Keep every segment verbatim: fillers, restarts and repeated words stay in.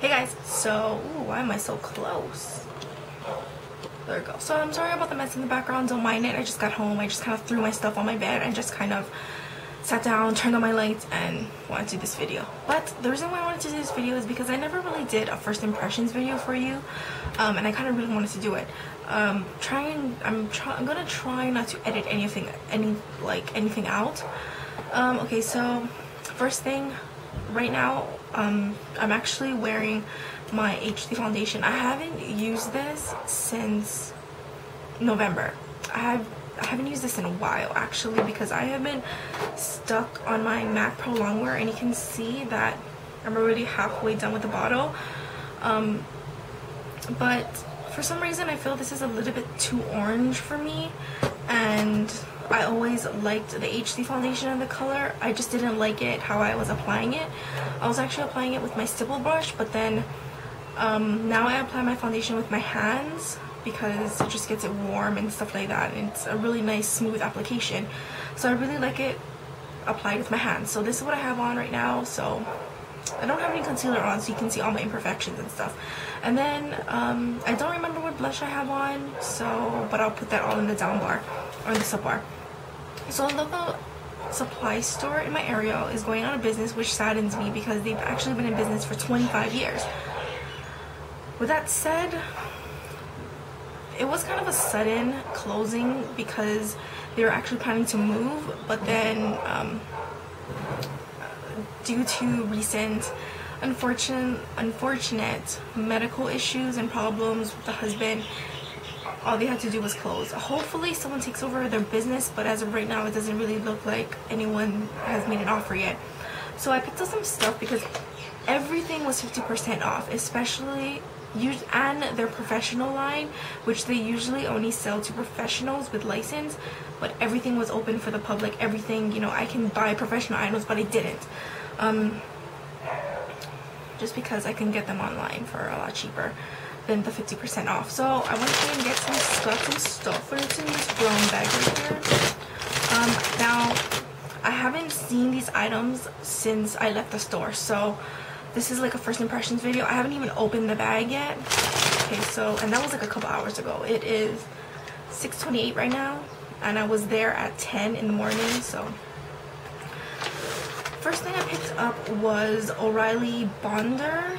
Hey guys, so, ooh, why am I so close? There we go. So I'm sorry about the mess in the background, don't mind it. I just got home, I just kind of threw my stuff on my bed and just kind of sat down, turned on my lights, and wanted to do this video. But the reason why I wanted to do this video is because I never really did a first impressions video for you, um, and I kind of really wanted to do it. Um, trying, I'm try, I'm gonna try not to edit anything, any like anything out. Um, okay, so first thing, right now, um, I'm actually wearing my H D foundation. I haven't used this since November. I have. I haven't used this in a while actually because I have been stuck on my MAC Pro Longwear, and you can see that I'm already halfway done with the bottle, um, but for some reason I feel this is a little bit too orange for me, and I always liked the H D foundation and the color. I just didn't like it how I was applying it. I was actually applying it with my stipple brush, but then um, now I apply my foundation with my hands because it just gets it warm and stuff like that, and it's a really nice smooth application. So I really like it applied with my hands. So this is what I have on right now. So I don't have any concealer on, so you can see all my imperfections and stuff. And then um, I don't remember what blush I have on, so but I'll put that all in the down bar or in the sub bar. So the local supply store in my area is going out of business, which saddens me because they've actually been in business for twenty-five years. With that said, it was kind of a sudden closing because they were actually planning to move, but then um, due to recent unfortunate, unfortunate medical issues and problems with the husband, all they had to do was close. Hopefully someone takes over their business, but as of right now it doesn't really look like anyone has made an offer yet. So I picked up some stuff because everything was fifty percent off, especially Use and their professional line, which they usually only sell to professionals with license, but everything was open for the public. Everything, you know, I can buy professional items, but I didn't, um, just because I can get them online for a lot cheaper than the fifty percent off. So I went and get some stuff, some stuff that's in this brown bag right here. Um, now I haven't seen these items since I left the store, so this is like a first impressions video. I haven't even opened the bag yet. Okay, so, and that was like a couple hours ago. It is six twenty-eight right now, and I was there at ten in the morning, so. First thing I picked up was Orly Bonder,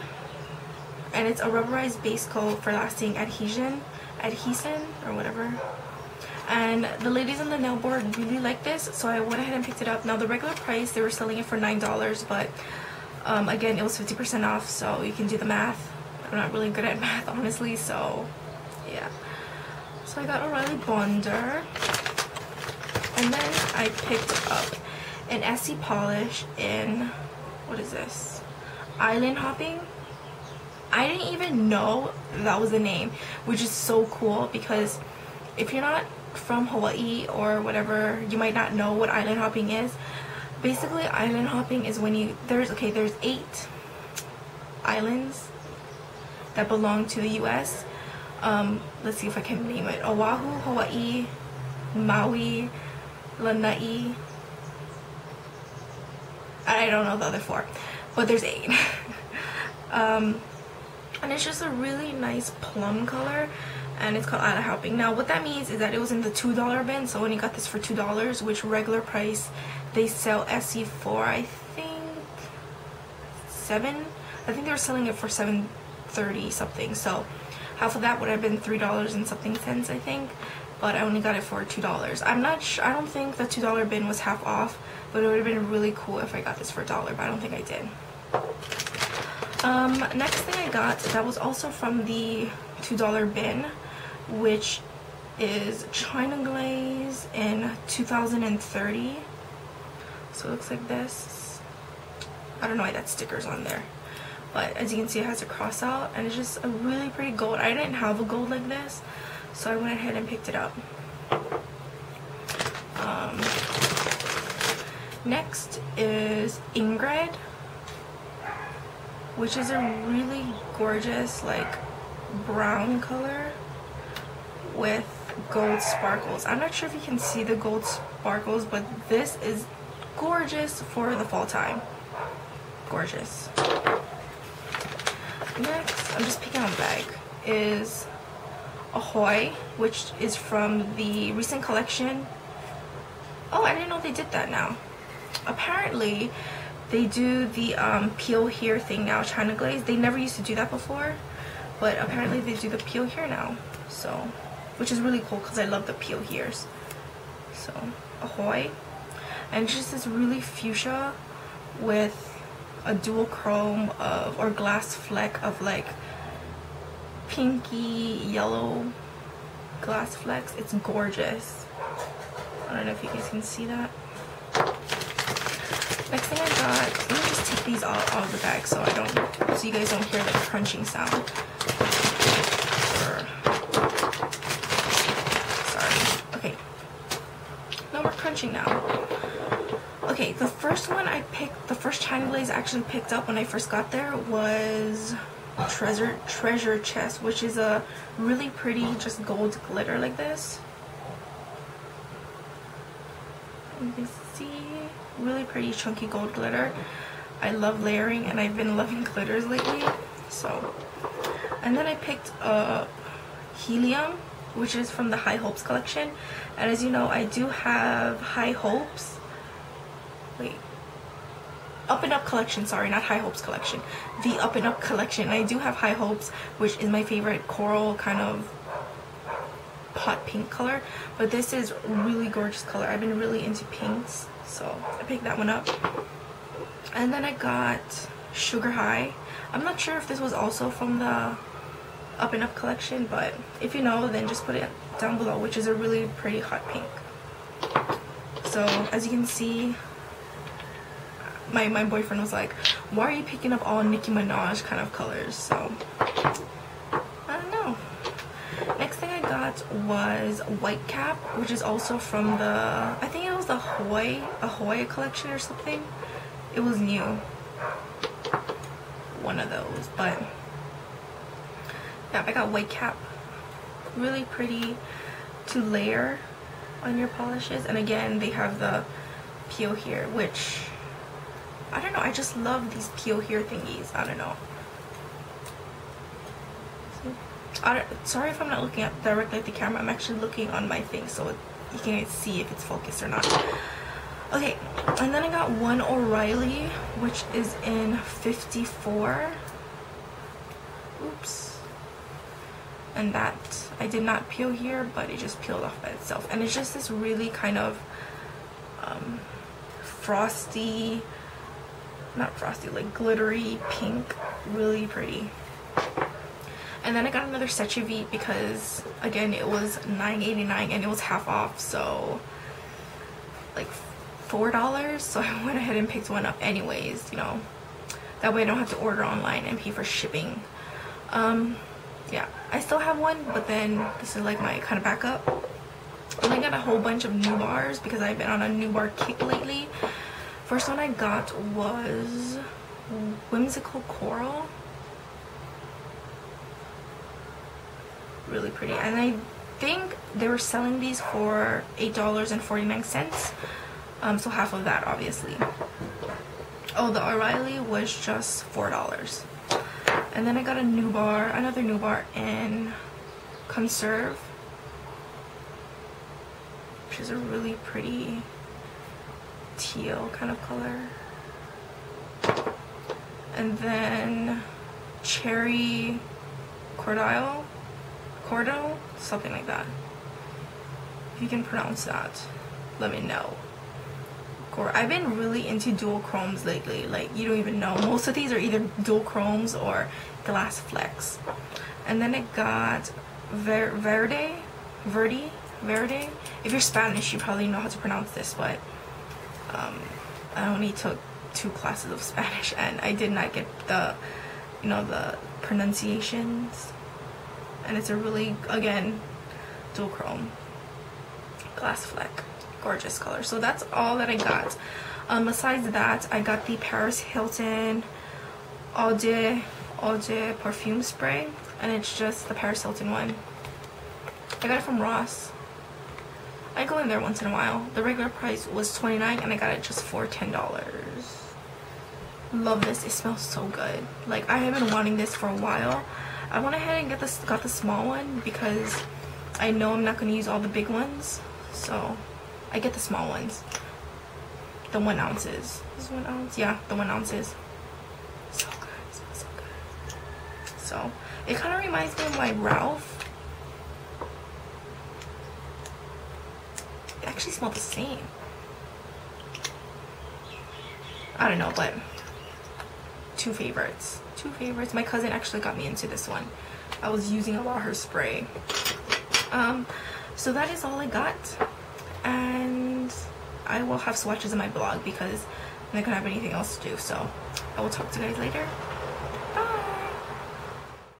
and it's a rubberized base coat for lasting adhesion, adhesion, or whatever. And the ladies on the nail board really like this, so I went ahead and picked it up. Now the regular price, they were selling it for nine dollars, but Um, again, it was fifty percent off, so you can do the math. I'm not really good at math, honestly, so yeah. So I got Orly Bonder, and then I picked up an Essie polish in, what is this? Island Hopping? I didn't even know that was the name, which is so cool because if you're not from Hawaii or whatever, you might not know what island hopping is. Basically, island hopping is when you, there's, okay, there's eight islands that belong to the U S Um, let's see if I can name it. Oahu, Hawaii, Maui, Lanai. I don't know the other four, but there's eight. um, and it's just a really nice plum color, and it's called Island Hopping. Now, what that means is that it was in the two dollar bin, so when you got this for two dollars, which regular price, they sell Essie for, I think, seven. I think they were selling it for seven thirty something. So half of that would have been three dollars and something cents, I think. But I only got it for two dollars. I'm not sure. I don't think the two dollar bin was half off. But it would have been really cool if I got this for a dollar. But I don't think I did. Um, next thing I got that was also from the two dollar bin, which is China Glaze in two thousand thirty. So it looks like this. I don't know why that sticker's on there, but as you can see it has a cross out, and it's just a really pretty gold. I didn't have a gold like this, so I went ahead and picked it up. Um, next is Ingrid, which is a really gorgeous like brown color with gold sparkles. I'm not sure if you can see the gold sparkles, but this is gorgeous for the fall time. Gorgeous. Next, I'm just picking on a bag, is Ahoy, which is from the recent collection. Oh, I didn't know they did that now. Apparently, they do the um, peel here thing now, China Glaze. They never used to do that before, but apparently they do the peel here now. So, which is really cool because I love the peel here's. So, Ahoy. And just this really fuchsia with a dual chrome of, or glass fleck of like pinky yellow glass flecks. It's gorgeous. I don't know if you guys can see that. Next thing I got, let me just take these all out of the bag so I don't, so you guys don't hear the crunching sound. Or, sorry. Okay. No more crunching now. Okay, the first one I picked, the first China Glaze I actually picked up when I first got there was Treasure Treasure Chest, which is a really pretty just gold glitter like this. You can see, really pretty chunky gold glitter. I love layering and I've been loving glitters lately. So, and then I picked up Helium, which is from the High Hopes collection. And as you know, I do have High Hopes. Wait. Up and Up collection, sorry, not High Hopes collection. The Up and Up collection. I do have High Hopes, which is my favorite coral kind of pot pink color, but this is really gorgeous color. I've been really into pinks, so I picked that one up. And then I got Sugar High. I'm not sure if this was also from the Up and Up collection, but if you know, then just put it down below, which is a really pretty hot pink. So as you can see, My, my boyfriend was like, why are you picking up all Nicki Minaj kind of colors? So, I don't know. Next thing I got was White Cap, which is also from the, I think it was the Ahoy, Ahoy collection or something. It was new. One of those, but yeah, I got White Cap. Really pretty to layer on your polishes. And again, they have the peel here, which, I don't know, I just love these peel here thingies. I don't know. I don't, sorry if I'm not looking at directly at the camera. I'm actually looking on my thing so it, you can see if it's focused or not. Okay, and then I got one O'Reilly, which is in fifty-four. Oops. And that, I did not peel here, but it just peeled off by itself. And it's just this really kind of um, frosty... not frosty, like glittery pink, really pretty. And then I got another Seche Vite because again it was nine eighty-nine and it was half off, so like four dollars, so I went ahead and picked one up anyways, you know, that way I don't have to order online and pay for shipping. Um yeah, I still have one, but then this is like my kind of backup. And I got a whole bunch of Nubars because I've been on a Nubar kick lately. First one I got was Whimsical Coral. Really pretty. And I think they were selling these for eight dollars and forty-nine cents. Um, so half of that, obviously. Oh, the O'Reilly was just four dollars. And then I got a Nubar, another Nubar in Conserve, which is a really pretty teal kind of color. And then Cherry Cordial, Cordial, something like that. If you can pronounce that, let me know. I've been really into dual chromes lately, like you don't even know. Most of these are either dual chromes or glass flecks. And then I got Ver Verde, Verde, Verde. If you're Spanish, you probably know how to pronounce this, but Um, I only took two classes of Spanish and I did not get the, you know, the pronunciations. And it's a really, again, dual chrome glass fleck, gorgeous color. So that's all that I got. Um, besides that, I got the Paris Hilton Eau de, Eau de perfume spray, and it's just the Paris Hilton one. I got it from Ross. I go in there once in a while. The regular price was twenty-nine dollars and I got it just for ten dollars. Love this. It smells so good. Like, I have been wanting this for a while. I went ahead and get this, got the small one because I know I'm not going to use all the big ones. So I get the small ones. The one ounces. This one ounce? Yeah, the one ounces. So good. It smells so good. So it kind of reminds me of my Ralph. It actually smells the same. I don't know, but two favorites. Two favorites. My cousin actually got me into this one. I was using a lot her spray. Um, so that is all I got. And I will have swatches in my blog because I'm not gonna have anything else to do. So I will talk to you guys later.